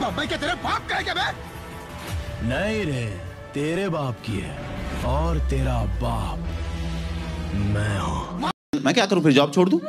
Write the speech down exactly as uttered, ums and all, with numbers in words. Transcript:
बम्बई के तेरे बाप का है क्या बे? नहीं रे, तेरे बाप की है और तेरा बाप मैं हूँ। मैं क्या करूँ फिर, जॉब छोड़ दूँ?